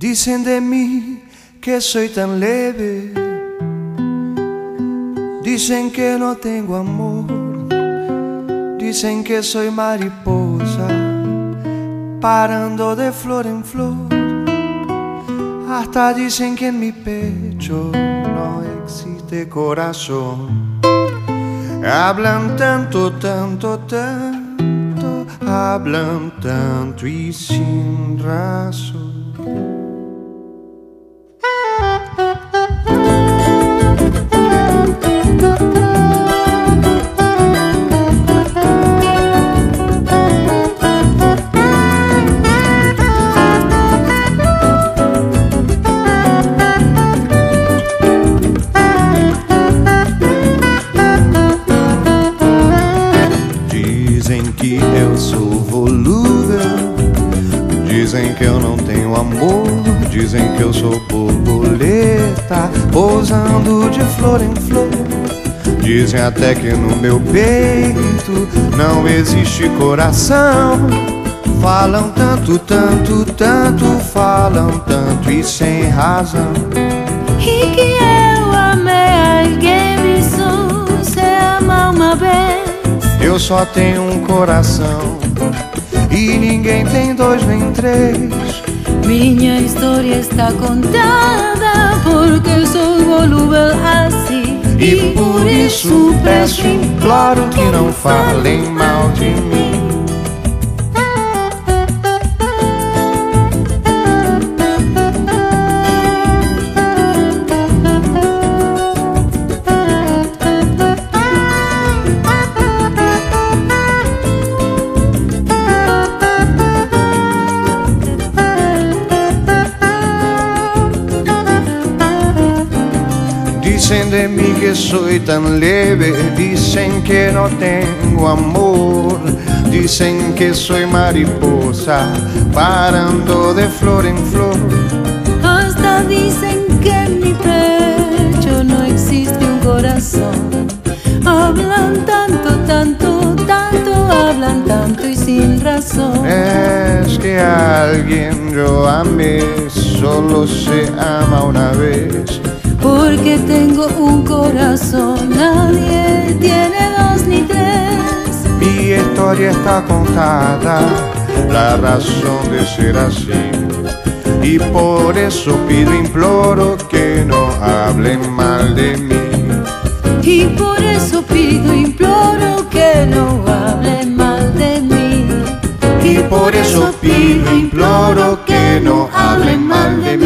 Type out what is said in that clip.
Dicen de mí que soy tan leve, dicen que no tengo amor, dicen que soy mariposa parando de flor en flor. Hasta dicen que en mi pecho no existe corazón. Hablan tanto, tanto, tanto, hablan tanto y sin razón. Dizem que eu sou voluda, dizem que eu não tenho amor, dizem que eu sou borboleta pousando de flor em flor. Dizem até que no meu peito não existe coração. Falam tanto, tanto, tanto, falam tanto e sem razão. E que eu amei alguém, isso se ama uma vez. Eu só tenho um coração e ninguém tem dois nem três. Minha história está contada porque sou volúvel assim. E por isso peço, imploro que não falem mal de mim. Dicen de mí que soy tan leve, dicen que no tengo amor, dicen que soy mariposa parando de flor en flor. Hasta dicen que en mi pecho no existe un corazón. Hablan tanto, tanto, tanto, hablan tanto y sin razón. Es que a alguien yo amé, solo se ama una vez. Porque tengo un corazón, nadie tiene dos ni tres. Mi historia está contada, la razón de ser así. Y por eso pido, imploro que no hablen mal de mí. Y por eso pido, imploro que no hablen mal de mí. Y por eso pido, imploro que no hablen mal de mí.